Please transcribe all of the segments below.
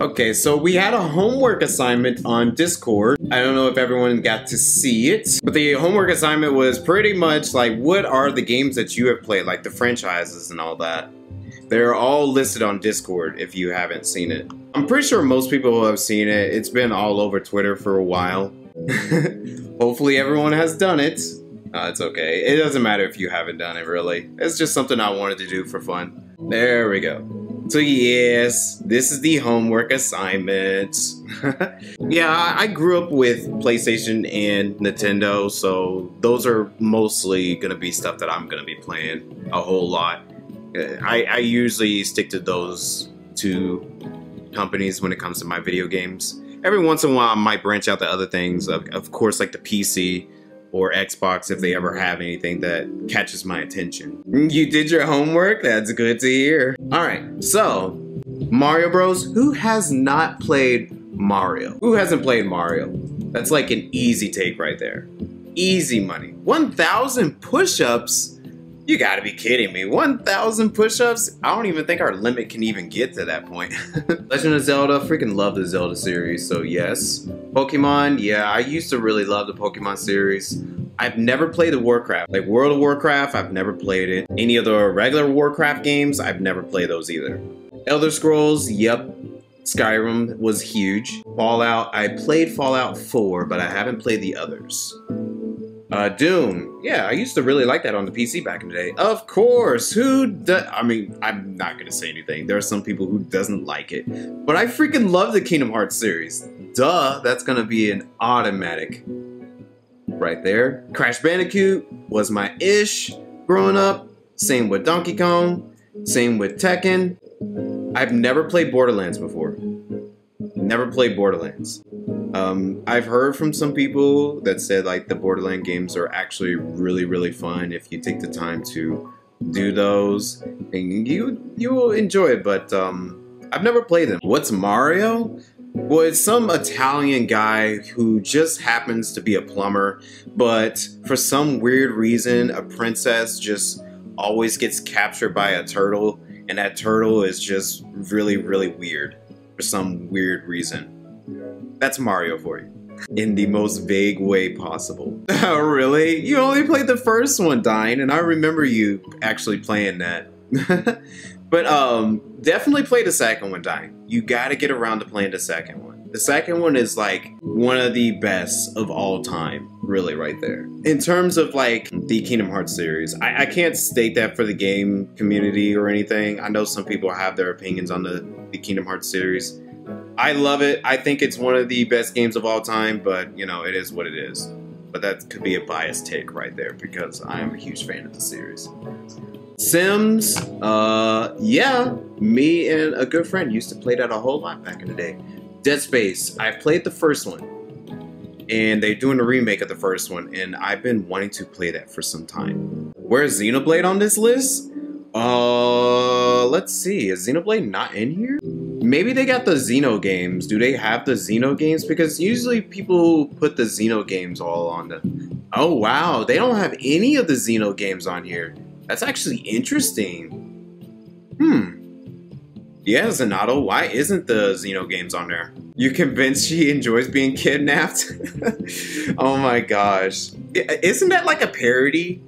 Okay, so we had a homework assignment on Discord. I don't know if everyone got to see it, but the homework assignment was pretty much like, what are the games that you have played, like the franchises and all that. They're all listed on Discord if you haven't seen it. I'm pretty sure most people have seen it. It's been all over Twitter for a while. Hopefully everyone has done it. It's okay. It doesn't matter if you haven't done it, really. It's just something I wanted to do for fun. There we go. So yes, this is the homework assignment. Yeah, I grew up with PlayStation and Nintendo, so those are mostly gonna be stuff that I'm gonna be playing a whole lot. I usually stick to those two companies when it comes to my video games. Every once in a while, I might branch out to other things. Of course, like the PC or Xbox, if they ever have anything that catches my attention. You did your homework? That's good to hear. All right, so Mario Bros. Who has not played Mario? Who hasn't played Mario? That's like an easy take right there. Easy money. 1,000 push-ups? You gotta be kidding me. 1,000 push-ups? I don't even think our limit can even get to that point. Legend of Zelda, freaking love the Zelda series, so yes. Pokemon, yeah, I used to really love the Pokemon series. I've never played the Warcraft. Like World of Warcraft, I've never played it. Any of the regular Warcraft games, I've never played those either. Elder Scrolls, yep. Skyrim was huge. Fallout, I played Fallout 4, but I haven't played the others. Doom. Yeah, I used to really like that on the PC back in the day. Of course, I mean, I'm not gonna say anything. There are some people who doesn't like it. But I freaking love the Kingdom Hearts series. Duh, that's gonna be an automatic right there. Crash Bandicoot was my ish growing up. Same with Donkey Kong. Same with Tekken. I've never played Borderlands before. Never played Borderlands. I've heard from some people that said like the Borderlands games are actually really, really fun if you take the time to do those, and you will enjoy it. But I've never played them. What's Mario? Well, it's some Italian guy who just happens to be a plumber, but for some weird reason, a princess just always gets captured by a turtle, and that turtle is just really, really weird for some weird reason. That's Mario for you. In the most vague way possible. Really? You only played the first one, Dying, and I remember you actually playing that. But definitely play the second one, Dying. You gotta get around to playing the second one. The second one is like one of the best of all time, really, right there. In terms of like the Kingdom Hearts series, I can't state that for the game community or anything. I know some people have their opinions on the Kingdom Hearts series. I love it. I think it's one of the best games of all time, but you know, it is what it is. But that could be a biased take right there because I am a huge fan of the series. Sims, yeah, me and a good friend used to play that a whole lot back in the day. Dead Space, I played the first one and they're doing a remake of the first one and I've been wanting to play that for some time. Where's Xenoblade on this list? Let's see, is Xenoblade not in here? Maybe they got the Xeno games. Do they have the Xeno games? Because usually people put the Xeno games all on them. Oh wow, they don't have any of the Xeno games on here. That's actually interesting. Yeah, Zanato, why isn't the Xeno games on there? You convinced she enjoys being kidnapped? Oh my gosh. Isn't that like a parody?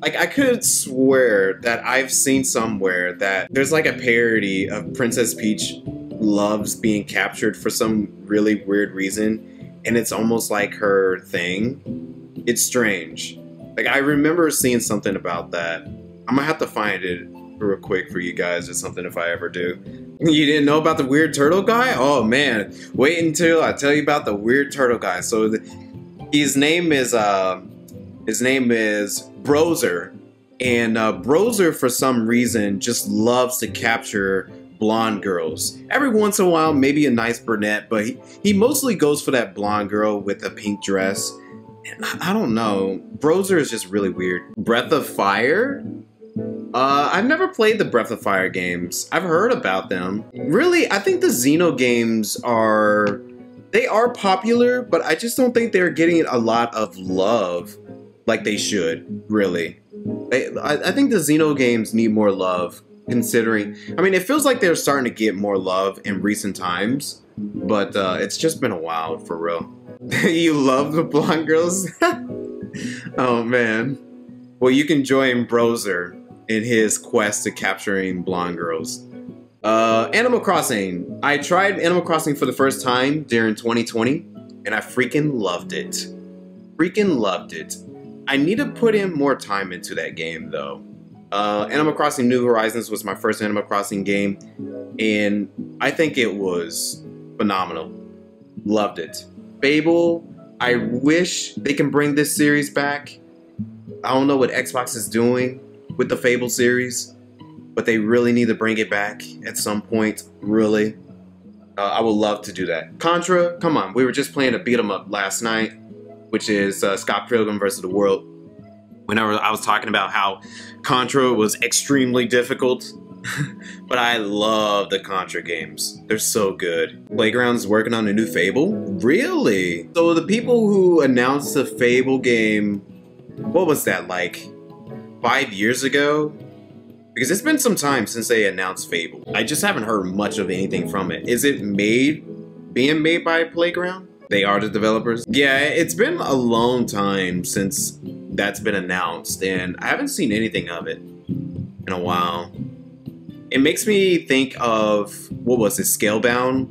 Like, I could swear that I've seen somewhere that there's like a parody of Princess Peach loves being captured for some really weird reason, and it's almost like her thing. It's strange. Like, I remember seeing something about that. I'm gonna have to find it real quick for you guys or something if I ever do. You didn't know about the weird turtle guy? Oh man, wait until I tell you about the weird turtle guy. So his name is Browser, and Browser for some reason just loves to capture blonde girls. Every once in a while, maybe a nice brunette, but he mostly goes for that blonde girl with a pink dress. And I don't know, Browser is just really weird. Breath of Fire? I've never played the Breath of Fire games. I've heard about them. Really, I think the Xeno games are, they are popular, but I just don't think they're getting a lot of love. Like they should, really. I think the Xeno games need more love considering. I mean, it feels like they're starting to get more love in recent times, but it's just been a while, for real. You love the blonde girls? Oh, man. Well, you can join Browser in his quest to capturing blonde girls. Animal Crossing. I tried Animal Crossing for the first time during 2020, and I freaking loved it. Freaking loved it. I need to put in more time into that game, though. Animal Crossing New Horizons was my first Animal Crossing game, and I think it was phenomenal. Loved it. Fable, I wish they can bring this series back. I don't know what Xbox is doing with the Fable series, but they really need to bring it back at some point, really. I would love to do that. Contra, come on, we were just playing a beat-em-up last night, which is Scott Pilgrim versus the World. Whenever I was talking about how Contra was extremely difficult, but I love the Contra games. They're so good. Playground's working on a new Fable? Really? So the people who announced the Fable game, what was that, like 5 years ago? Because it's been some time since they announced Fable. I just haven't heard much of anything from it. Is it being made by Playground? They are the developers? Yeah, it's been a long time since that's been announced, and I haven't seen anything of it in a while. It makes me think of, what was it, Scalebound?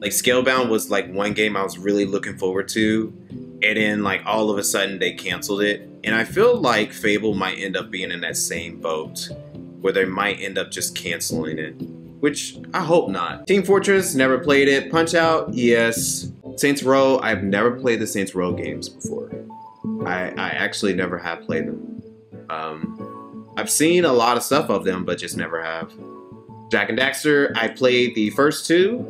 Like, Scalebound was like one game I was really looking forward to, and then like all of a sudden they canceled it. And I feel like Fable might end up being in that same boat, where they might end up just canceling it, which I hope not. Team Fortress, never played it. Punch Out, yes. Saints Row, I've never played the Saints Row games before. I actually never have played them. I've seen a lot of stuff of them, but just never have. Jak and Daxter, I played the first two.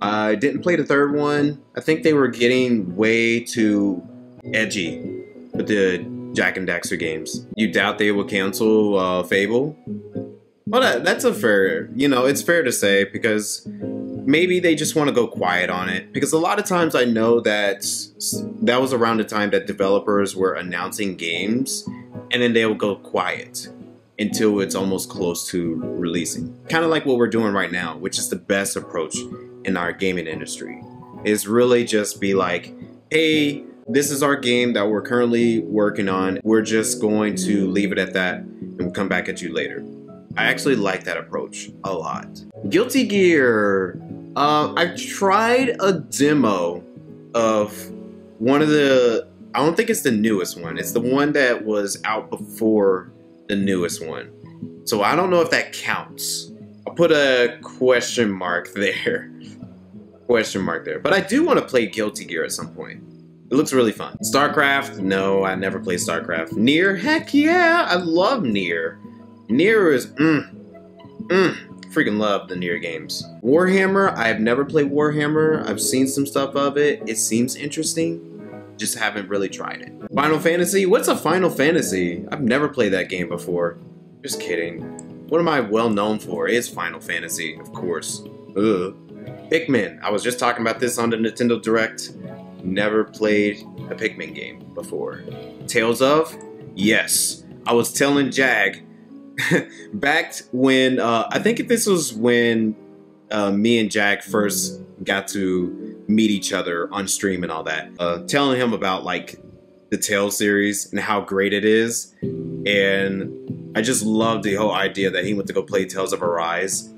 I didn't play the third one. I think they were getting way too edgy with the Jak and Daxter games. You doubt they will cancel Fable? Well, that's a fair, you know, it's fair to say, because maybe they just want to go quiet on it. Because a lot of times I know that that was around the time that developers were announcing games, and then they'll go quiet until it's almost close to releasing. Kind of like what we're doing right now, which is the best approach in our gaming industry, is really just be like, hey, this is our game that we're currently working on. We're just going to leave it at that and we'll come back at you later. I actually like that approach a lot. Guilty Gear. I've tried a demo of one of the, I don't think it's the newest one. It's the one that was out before the newest one. So I don't know if that counts. I'll put a question mark there. Question mark there. But I do want to play Guilty Gear at some point. It looks really fun. Starcraft? No, I never played Starcraft. Nier? Heck yeah! I love Nier. Nier is freaking love the Nier games. Warhammer? I've never played Warhammer. I've seen some stuff of it. It seems interesting. Just haven't really tried it. Final Fantasy? What's a Final Fantasy? I've never played that game before. Just kidding. What am I well known for? It's Final Fantasy, of course. Ugh. Pikmin. I was just talking about this on the Nintendo Direct. Never played a Pikmin game before. Tales of? Yes. I was telling Jag back when, I think this was when me and Jag first got to meet each other on stream and all that. Telling him about like the Tales series and how great it is. And I just loved the whole idea that he went to go play Tales of Arise.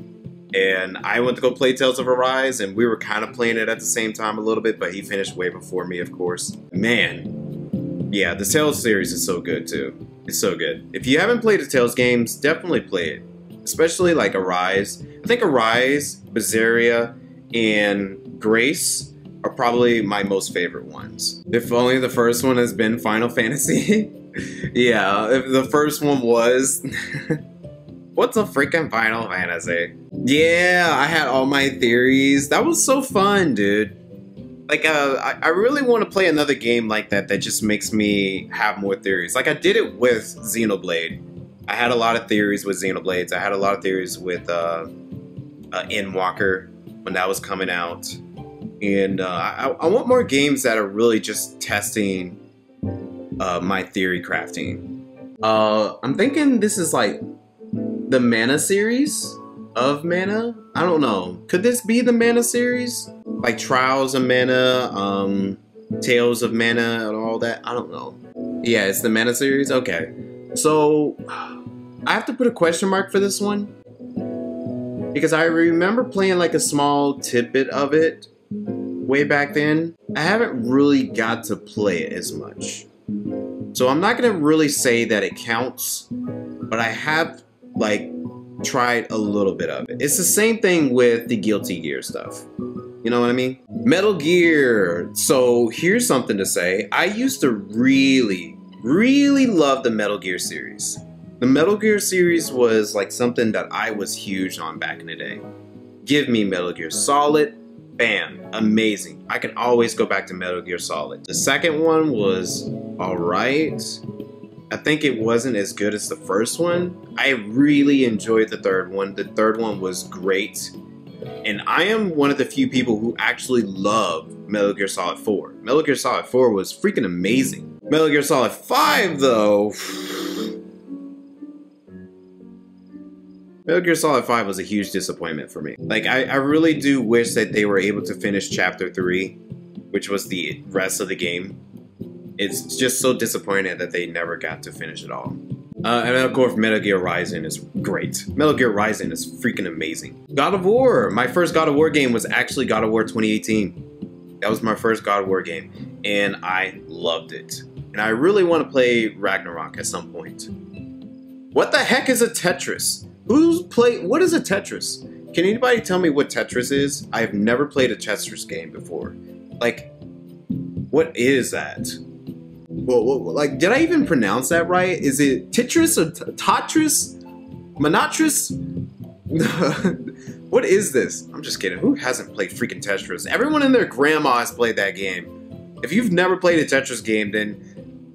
And I went to go play Tales of Arise, and we were kind of playing it at the same time a little bit, but he finished way before me, of course. Man, yeah, the Tales series is so good, too. It's so good. If you haven't played the Tales games, definitely play it. Especially, like, Arise. I think Arise, Berseria, and Grace are probably my most favorite ones. If only the first one has been Final Fantasy. Yeah, if the first one was... What's a freaking Final Fantasy? Yeah, I had all my theories. That was so fun, dude. Like, I really want to play another game like that just makes me have more theories. Like, I did it with Xenoblade. I had a lot of theories with Xenoblades. I had a lot of theories with Endwalker when that was coming out. And I want more games that are really just testing my theory crafting. I'm thinking this is like the Mana series of Mana? I don't know. Could this be the Mana series? Like Trials of Mana, Tales of Mana and all that? I don't know. Yeah, it's the Mana series? Okay. So, I have to put a question mark for this one. Because I remember playing like a small tidbit of it way back then. I haven't really got to play it as much. So I'm not gonna really say that it counts, but I have like tried a little bit of it. It's the same thing with the Guilty Gear stuff. You know what I mean? Metal Gear. So here's something to say. I used to really, really love the Metal Gear series. The Metal Gear series was like something that I was huge on back in the day. Give me Metal Gear Solid, bam, amazing. I can always go back to Metal Gear Solid. The second one was all right. I think it wasn't as good as the first one. I really enjoyed the third one. The third one was great. And I am one of the few people who actually love Metal Gear Solid 4. Metal Gear Solid 4 was freaking amazing. Metal Gear Solid 5 though, Metal Gear Solid 5 was a huge disappointment for me. Like, I really do wish that they were able to finish Chapter 3, which was the rest of the game. It's just so disappointing that they never got to finish it all. And of course, Metal Gear Rising is great. Metal Gear Rising is freaking amazing. God of War! My first God of War game was actually God of War 2018. That was my first God of War game, and I loved it. And I really want to play Ragnarok at some point. What the heck is a Tetris? What is a Tetris? Can anybody tell me what Tetris is? I have never played a Tetris game before. Like, what is that? Whoa. Like, did I even pronounce that right? Is it Tetris or Tatris? Monatris? What is this? I'm just kidding. Who hasn't played freaking Tetris? Everyone and their grandma has played that game. If you've never played a Tetris game, then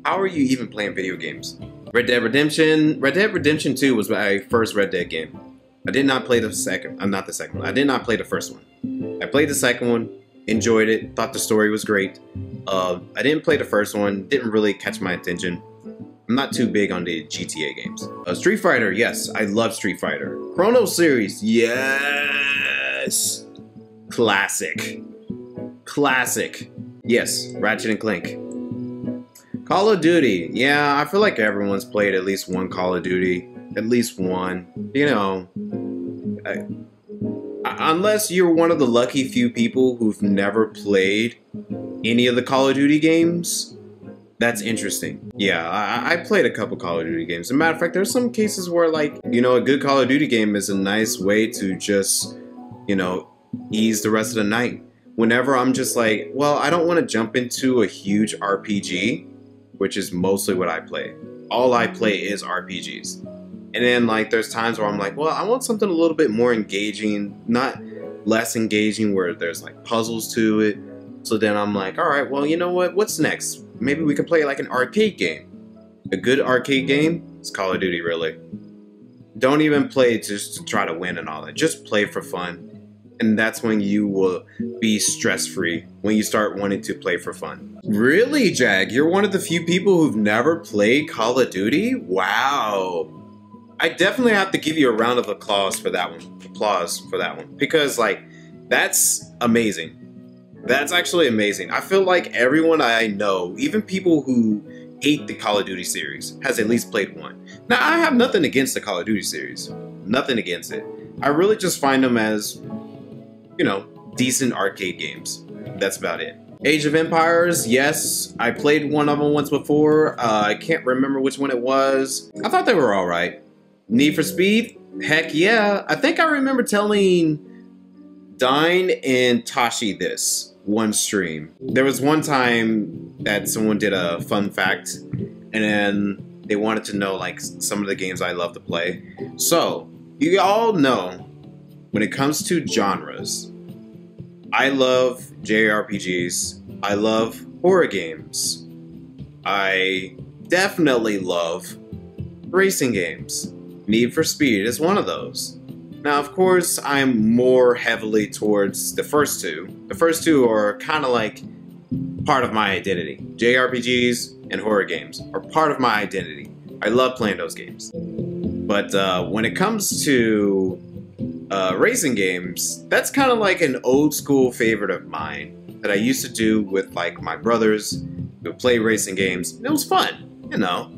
how are you even playing video games? Red Dead Redemption. Red Dead Redemption 2 was my first Red Dead game. I did not play the second. Not the second one. I did not play the first one. I played the second one, enjoyed it, thought the story was great. I didn't play the first one, didn't really catch my attention. I'm not too big on the GTA games. Street Fighter, yes, I love Street Fighter. Chrono series, yes! Classic. Classic. Yes, Ratchet and Clank. Call of Duty, yeah, I feel like everyone's played at least one Call of Duty, at least one, you know, unless you're one of the lucky few people who've never played any of the Call of Duty games, that's interesting. Yeah, I played a couple Call of Duty games. As a matter of fact, there's some cases where, like, you know, a good Call of Duty game is a nice way to just, you know, ease the rest of the night. Whenever I'm just like, well, I don't want to jump into a huge RPG, which is mostly what I play. All I play is RPGs. And then like there's times where I'm like, well, I want something a little bit more engaging, not less engaging where there's like puzzles to it. So then I'm like, all right, well, you know what? What's next? Maybe we can play like an arcade game. A good arcade game is Call of Duty, really. Don't even play just to try to win and all that. Just play for fun. And that's when you will be stress-free, when you start wanting to play for fun. Really, Jag? You're one of the few people who've never played Call of Duty? Wow. I definitely have to give you a round of applause for that one. Because, like, that's amazing. That's actually amazing. I feel like everyone I know, even people who hate the Call of Duty series, has at least played one. Now, I have nothing against the Call of Duty series. Nothing against it. I really just find them as, you know, decent arcade games. That's about it. Age of Empires, yes. I played one of them once before. I can't remember which one it was. I thought they were all right. Need for Speed, heck yeah. I think I remember telling Dine and Tashi this one stream. There was one time that someone did a fun fact and then they wanted to know like some of the games I love to play. So, you all know, when it comes to genres, I love JRPGs, I love horror games, I definitely love racing games. Need for Speed is one of those. Now, of course, I'm more heavily towards the first two. The first two are kind of like part of my identity. JRPGs and horror games are part of my identity. I love playing those games. But when it comes to racing games, that's kind of like an old school favorite of mine that I used to do with like my brothers. We would play racing games, and it was fun, you know.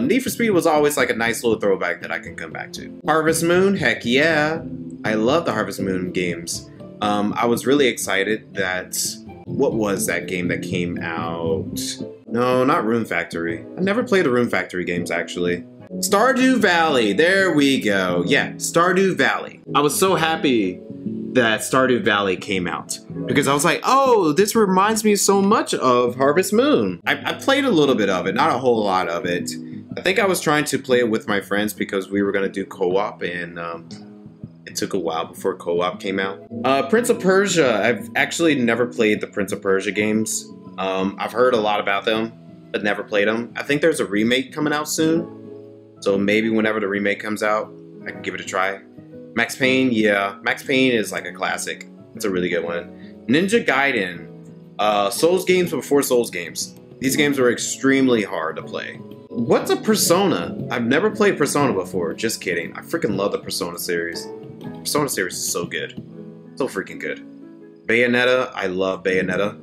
Need for Speed was always like a nice little throwback that I can come back to. Harvest Moon, heck yeah. I love the Harvest Moon games. I was really excited that, what was that game that came out? No, not Rune Factory. I never played the Rune Factory games, actually. Stardew Valley, there we go. Yeah, Stardew Valley. I was so happy that Stardew Valley came out because I was like, oh, this reminds me so much of Harvest Moon. I played a little bit of it, not a whole lot of it. I think I was trying to play it with my friends because we were gonna do co-op, and it took a while before co-op came out. Prince of Persia, I've actually never played the Prince of Persia games. I've heard a lot about them, but never played them. I think there's a remake coming out soon. So maybe whenever the remake comes out, I can give it a try. Max Payne, yeah. Max Payne is like a classic. It's a really good one. Ninja Gaiden. Souls games before Souls games. These games were extremely hard to play. What's a Persona? I've never played Persona before. Just kidding. I freaking love the Persona series. Persona series is so good. So freaking good. Bayonetta. I love Bayonetta.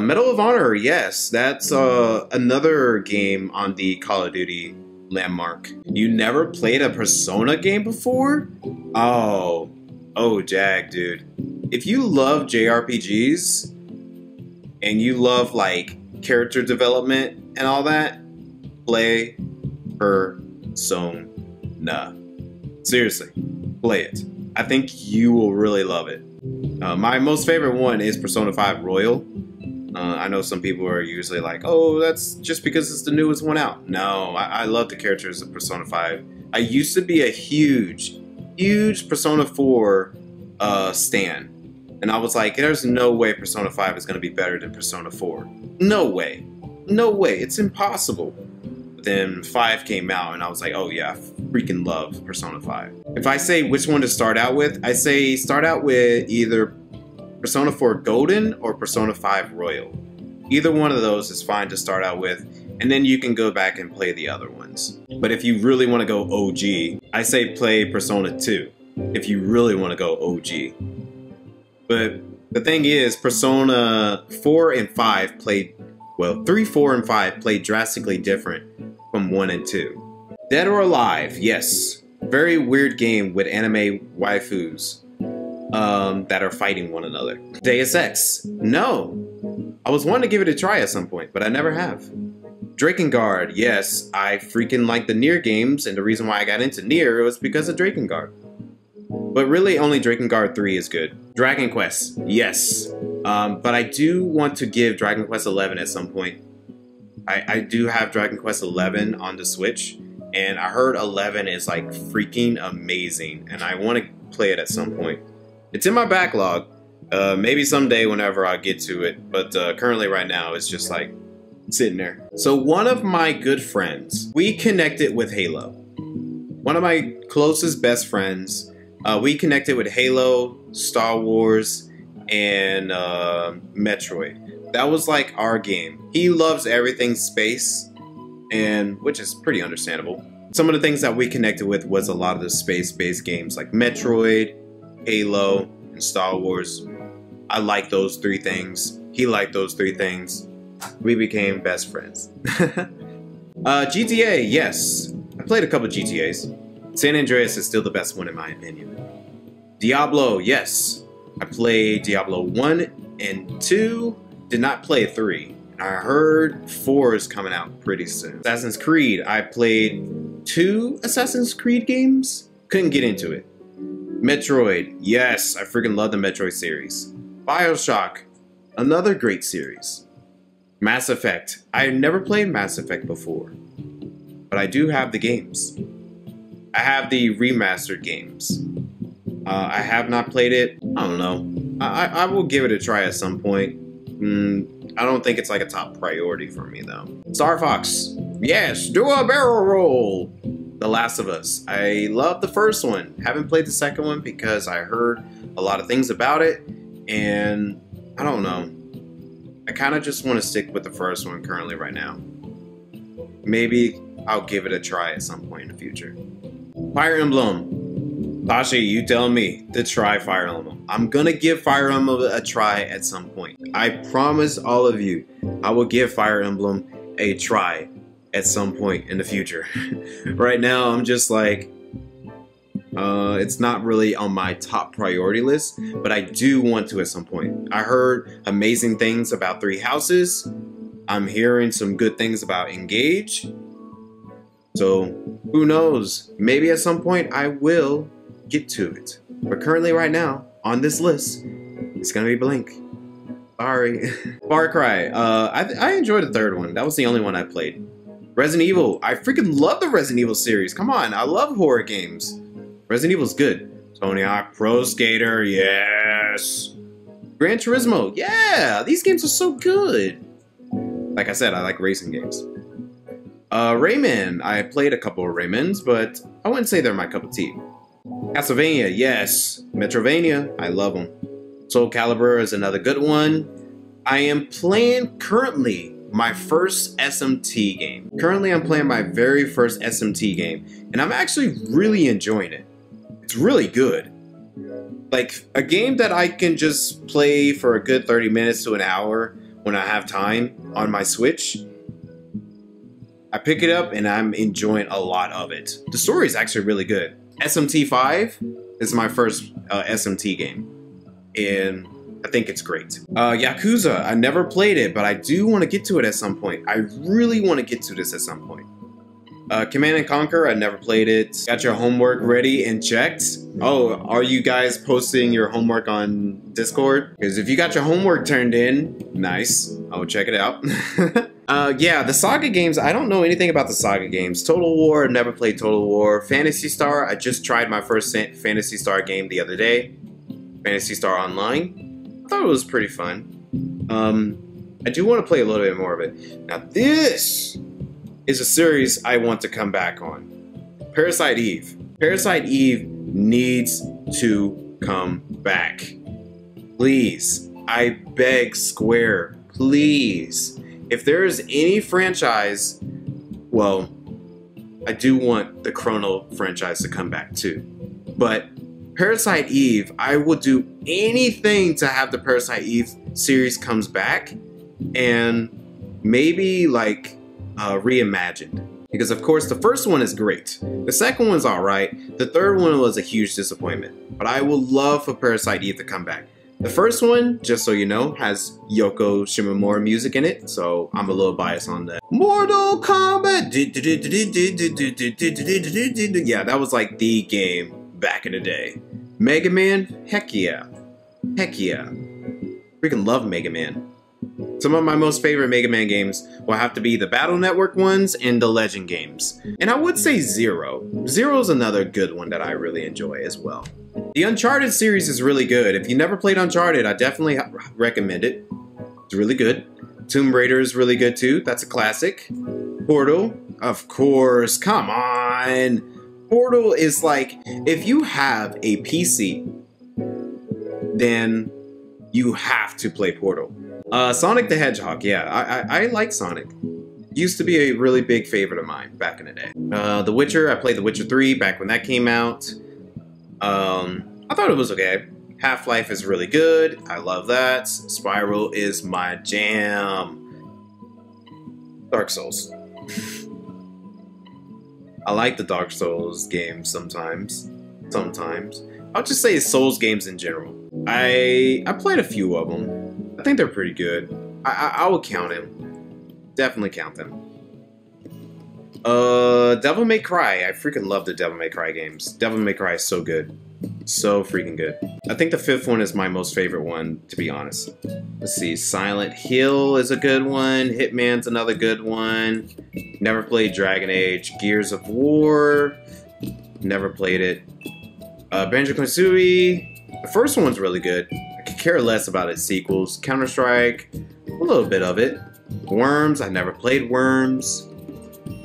Medal of Honor. Yes, that's another game on the Call of Duty landmark. You never played a Persona game before? Oh, Jag, dude. If you love JRPGs and you love like character development and all that, play Persona. Seriously, play it. I think you will really love it. My most favorite one is Persona 5 Royal. I know some people are usually like, oh, that's just because it's the newest one out. No, I love the characters of Persona 5. I used to be a huge Persona 4 stan. And I was like, there's no way Persona 5 is going to be better than Persona 4. No way. No way. It's impossible. But then 5 came out and I was like, oh yeah, I freaking love Persona 5. If I say which one to start out with, I say start out with either Persona 4 Golden or Persona 5 Royal. Either one of those is fine to start out with, and then you can go back and play the other ones. But if you really want to go OG, I say play Persona 2, if you really want to go OG. But the thing is, Persona 4 and 5 played, well, 3, 4, and 5 played drastically different from 1 and 2. Dead or Alive, yes. Very weird game with anime waifus that are fighting one another. Deus Ex. No. I was wanting to give it a try at some point, but I never have. Drakengard. Yes, I freaking like the Nier games, and the reason why I got into Nier was because of Drakengard. But really, only Drakengard 3 is good. Dragon Quest. Yes. But I do want to give Dragon Quest XI at some point. I do have Dragon Quest XI on the Switch, and I heard 11 is like freaking amazing, and I want to play it at some point. It's in my backlog, maybe someday whenever I get to it, but currently right now it's just like sitting there. So one of my good friends, we connected with Halo. One of my closest best friends, we connected with Halo, Star Wars, and Metroid. That was like our game. He loves everything space, and which is pretty understandable. Some of the things that we connected with was a lot of the space-based games like Metroid, Halo, and Star Wars. I like those three things. He liked those three things. We became best friends. GTA, yes. I played a couple GTAs. San Andreas is still the best one in my opinion. Diablo, yes. I played Diablo 1 and 2. Did not play 3. I heard 4 is coming out pretty soon. Assassin's Creed, I played 2 Assassin's Creed games. Couldn't get into it. Metroid, yes, I freaking love the Metroid series. BioShock, another great series. Mass Effect, I've never played Mass Effect before, but I do have the games. I have the remastered games. I have not played it, I don't know. I will give it a try at some point. I don't think it's like a top priority for me though. Star Fox, yes, do a barrel roll. The Last of Us. I love the first one. Haven't played the second one because I heard a lot of things about it, and I don't know. I kind of just want to stick with the first one currently right now. Maybe I'll give it a try at some point in the future. Fire Emblem. Tasha, you tell me to try Fire Emblem. I'm gonna give Fire Emblem a try at some point. I promise all of you, I will give Fire Emblem a try at some point in the future. Right now, I'm just like, it's not really on my top priority list, but I do want to at some point. I heard amazing things about Three Houses. I'm hearing some good things about Engage. So who knows? Maybe at some point I will get to it. But currently right now, on this list, it's gonna be Blink. Sorry. Far Cry. I enjoyed the third one. That was the only one I played. Resident Evil. I freaking love the Resident Evil series. Come on, I love horror games. Resident Evil's good. Tony Hawk Pro Skater, yes. Gran Turismo, yeah. These games are so good. Like I said, I like racing games. Rayman. I played a couple of Raymans, but I wouldn't say they're my cup of tea. Castlevania, yes. Metroidvania, I love them. Soul Calibur is another good one. I am playing currently my first SMT game. Currently, I'm playing my very first SMT game, and I'm actually really enjoying it. It's really good. Like, a game that I can just play for a good 30 minutes to an hour when I have time on my Switch. I pick it up and I'm enjoying a lot of it. The story is actually really good. SMT 5 is my first SMT game, and I think it's great. Yakuza, I never played it, but I do want to get to it at some point. I really want to get to this at some point. Command & Conquer, I never played it. Got your homework ready and checked? Oh, are you guys posting your homework on Discord? Because if you got your homework turned in, nice. I will check it out. Yeah, the Saga games, I don't know anything about the Saga games. Total War, I've never played Total War. Phantasy Star, I just tried my first Phantasy Star game the other day. Phantasy Star Online. I thought it was pretty fun. I do want to play a little bit more of it. Now this is a series I want to come back on. Parasite Eve. Parasite Eve needs to come back. Please. I beg Square. Please. If there is any franchise, well, I do want the Chrono franchise to come back too. But Parasite Eve, I will do anything to have the Parasite Eve series comes back and maybe like reimagined. Because of course the first one is great. The second one's alright. The third one was a huge disappointment. But I would love for Parasite Eve to come back. The first one, just so you know, has Yoko Shimomura music in it, so I'm a little biased on that. Mortal Kombat! Yeah, that was like the game back in the day. Mega Man? Heck yeah. Heck yeah. Freaking love Mega Man. Some of my most favorite Mega Man games will have to be the Battle Network ones and the Legend games. And I would say Zero. Zero's another good one that I really enjoy as well. The Uncharted series is really good. If you never played Uncharted, I definitely recommend it. It's really good. Tomb Raider is really good too. That's a classic. Portal? Of course. Come on! Portal is like, if you have a PC, then you have to play Portal. Sonic the Hedgehog, yeah, I like Sonic. Used to be a really big favorite of mine back in the day. The Witcher, I played The Witcher 3 back when that came out. I thought it was okay. Half-Life is really good, I love that. Spyro is my jam. Dark Souls. I like the Dark Souls games sometimes. I'll just say Souls games in general. I played a few of them. I think they're pretty good. I will count them. Definitely count them. Devil May Cry. I freaking love the Devil May Cry games. Devil May Cry is so good. So freaking good. I think the fifth one is my most favorite one, to be honest. Let's see. Silent Hill is a good one. Hitman's another good one. Never played Dragon Age. Gears of War. Never played it. Banjo-Kazooie. The first one's really good. I could care less about its sequels. Counter-Strike. A little bit of it. Worms. I never played Worms.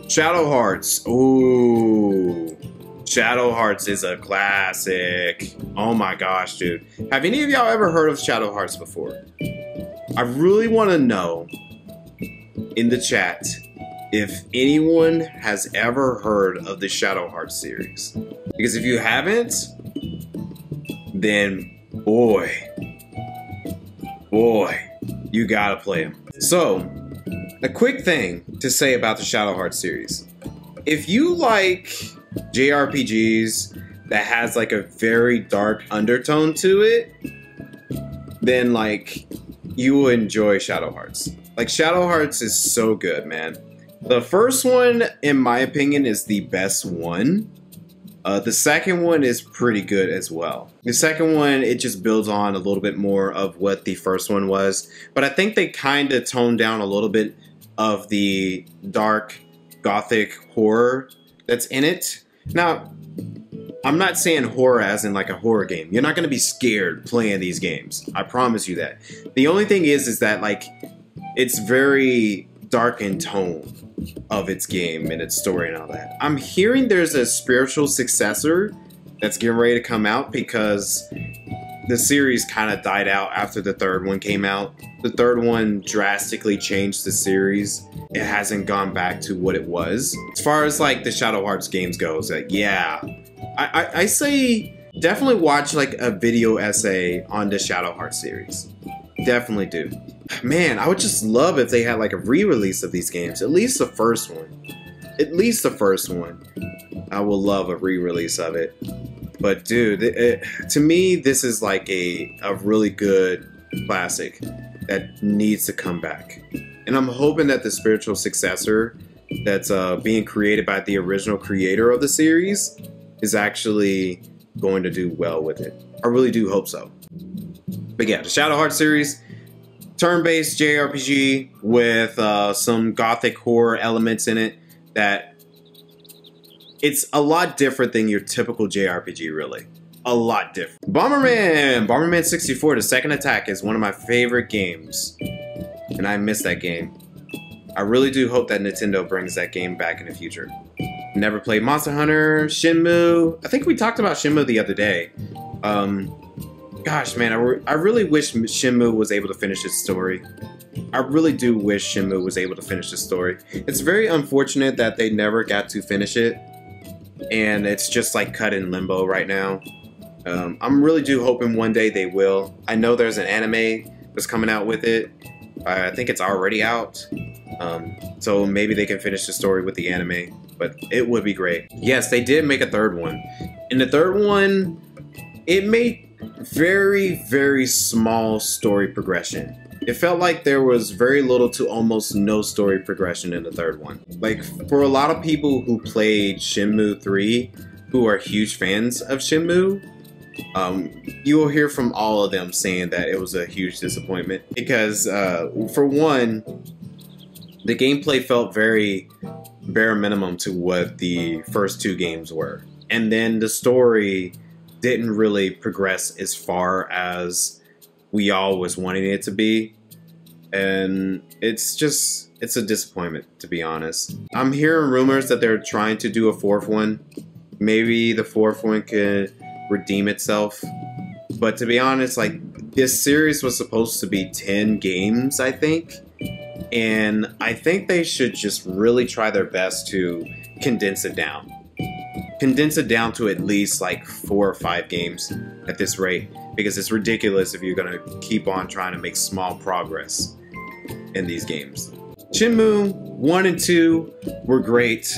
Shadow Hearts. Ooh. Shadow Hearts is a classic. Oh my gosh, dude. Have any of y'all ever heard of Shadow Hearts before? I really want to know in the chat if anyone has ever heard of the Shadow Hearts series. Because if you haven't, then boy, you gotta play them. So, a quick thing to say about the Shadow Hearts series. If you like JRPGs that has like a very dark undertone to it, then like you will enjoy Shadow Hearts. Like Shadow Hearts is so good, man. The first one, in my opinion, is the best one. The second one is pretty good as well. The second one, it just builds on a little bit more of what the first one was. But I think they kind of toned down a little bit of the dark gothic horror that's in it. Now, I'm not saying horror as in like a horror game. You're not going to be scared playing these games. I promise you that. The only thing is that like it's very dark in tone of its game and its story and all that. I'm hearing there's a spiritual successor that's getting ready to come out because the series kind of died out after the third one came out. The third one drastically changed the series. It hasn't gone back to what it was. As far as like the Shadow Hearts games goes, like yeah, I say definitely watch like a video essay on the Shadow Hearts series. Definitely do. Man, I would just love if they had like a re-release of these games. At least the first one. At least the first one. I would love a re-release of it. But dude, to me, this is like a really good classic that needs to come back. And I'm hoping that the spiritual successor that's being created by the original creator of the series is actually going to do well with it. I really do hope so. But yeah, the Shadow Hearts series, turn-based JRPG with some gothic horror elements in it that it's a lot different than your typical JRPG, really. A lot different. Bomberman! Bomberman 64, The Second Attack is one of my favorite games. And I miss that game. I really do hope that Nintendo brings that game back in the future. Never played Monster Hunter, Shenmue. I think we talked about Shenmue the other day. Gosh, man, I really wish Shenmue was able to finish his story. I really do wish Shenmue was able to finish his story. It's very unfortunate that they never got to finish it. And it's just like cut in limbo right now. I'm really do hoping one day they will. I know there's an anime that's coming out with it. I think it's already out. So maybe they can finish the story with the anime. But it would be great. Yes, they did make a third one. And the third one, it made very, very small story progression. It felt like there was very little to almost no story progression in the third one. Like, for a lot of people who played Shenmue 3, who are huge fans of Shenmue, you will hear from all of them saying that it was a huge disappointment. Because, for one, the gameplay felt very bare minimum to what the first two games were. And then the story didn't really progress as far as we all was wanting it to be, and it's a disappointment, to be honest. I'm hearing rumors that they're trying to do a fourth one. Maybe the fourth one could redeem itself, but to be honest, like, this series was supposed to be 10 games, I think, and I think they should just really try their best to condense it down. Condense it down to at least like 4 or 5 games at this rate, because it's ridiculous if you're gonna keep on trying to make small progress in these games. Shenmue 1 and 2 were great.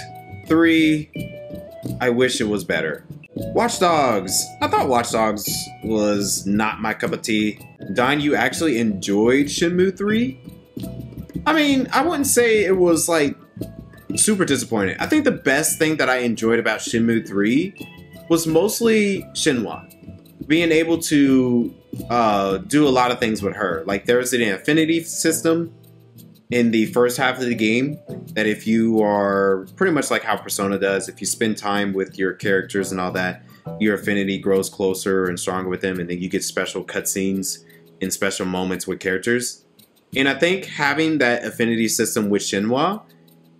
3, I wish it was better. Watch Dogs. I thought Watch Dogs was not my cup of tea. Don, you actually enjoyed Shenmue 3? I mean, I wouldn't say it was like super disappointed. I think the best thing that I enjoyed about Shenmue 3 was mostly Shenhua. Being able to do a lot of things with her. Like, there's an affinity system in the first half of the game that if you are pretty much like how Persona does, if you spend time with your characters and all that, your affinity grows closer and stronger with them, and then you get special cutscenes and special moments with characters. And I think having that affinity system with Shenhua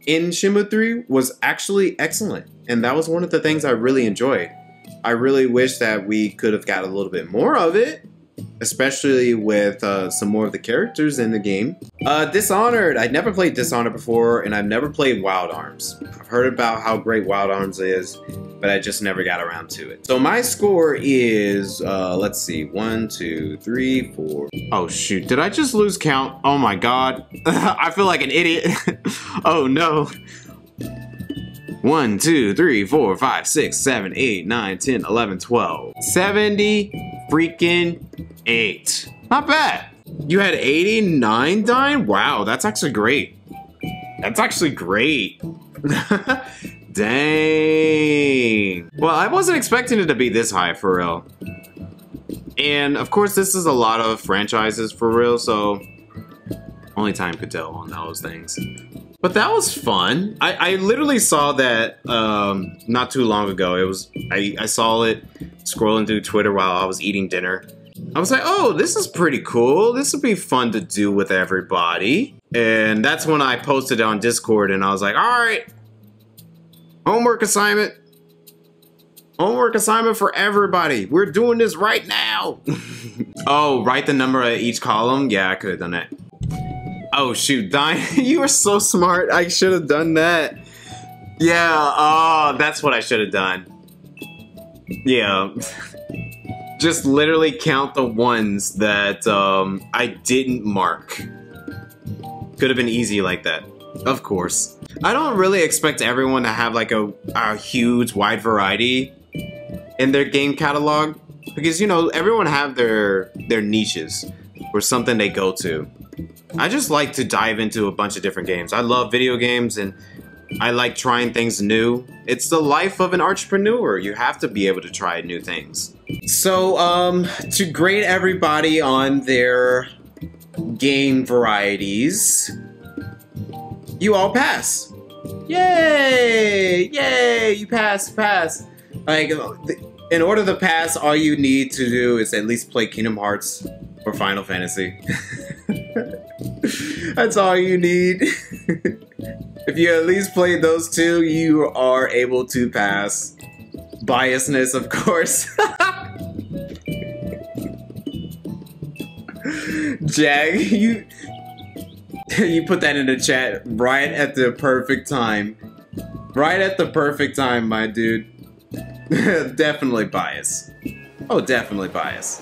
in Shenmue 3 was actually excellent, and that was one of the things I really enjoyed. I really wish that we could have got a little bit more of it, especially with some more of the characters in the game. Dishonored. I'd never played Dishonored before, and I've never played Wild Arms. I've heard about how great Wild Arms is, but I just never got around to it. So my score is, let's see, 1, 2, 3, 4. Oh shoot, did I just lose count? Oh my god, I feel like an idiot. Oh no. 1, 2, 3, 4, 5, 6, 7, 8, 9, 10, 11, 12. 78. Not bad. You had 89, Dine? Wow, that's actually great. That's actually great. Dang. Well, I wasn't expecting it to be this high, for real. And of course, this is a lot of franchises, for real, so only time could tell on those things. But that was fun. I literally saw that not too long ago. It was I saw it scrolling through Twitter while I was eating dinner. I was like, oh, this is pretty cool. This would be fun to do with everybody. And that's when I posted on Discord and I was like, all right, homework assignment. Homework assignment for everybody. We're doing this right now. Oh, write the number of each column? Yeah, I could have done that. Oh shoot, Dying, you are so smart. I should have done that. Yeah, oh, that's what I should have done. Yeah. Just literally count the ones that I didn't mark. Could have been easy like that, of course. I don't really expect everyone to have like a huge wide variety in their game catalog because, you know, everyone have their niches or something they go to. I just like to dive into a bunch of different games. I love video games and I like trying things new. It's the life of an entrepreneur. You have to be able to try new things. So, to grade everybody on their game varieties, you all pass. Yay! Yay! You pass. Like, in order to pass, all you need to do is at least play Kingdom Hearts or Final Fantasy. That's all you need. If you at least play those two, you are able to pass. Biasness, of course. Jag, you put that in the chat right at the perfect time. Right at the perfect time, my dude. Definitely bias. Oh, definitely bias.